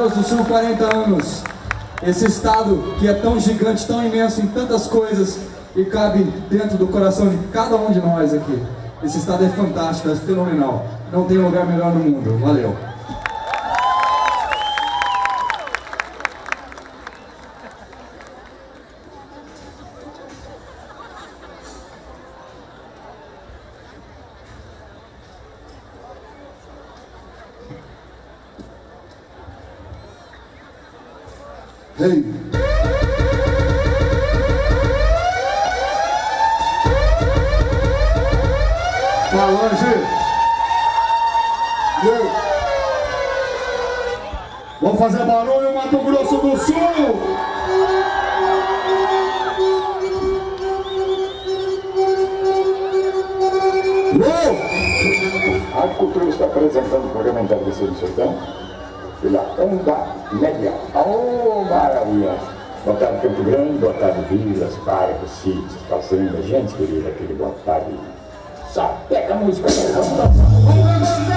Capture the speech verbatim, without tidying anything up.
Grosso do Sul, quarenta anos. Esse estado que é tão gigante, tão imenso em tantas coisas e cabe dentro do coração de cada um de nós aqui. Esse estado é fantástico, é fenomenal. Não tem lugar melhor no mundo. Valeu. Hey. Falange. Hey. Vamos fazer barulho, Mato Grosso do Sul. Hey. A Cultura está apresentando o programa Entardecer do Sertão pela Onda Média. Oh, maravilha! Boa tarde, Campo Grande, boa tarde, vilas, parques, sítios, fazendas, gente querida, aquele boa tarde. Só pega a música, vamos dançar!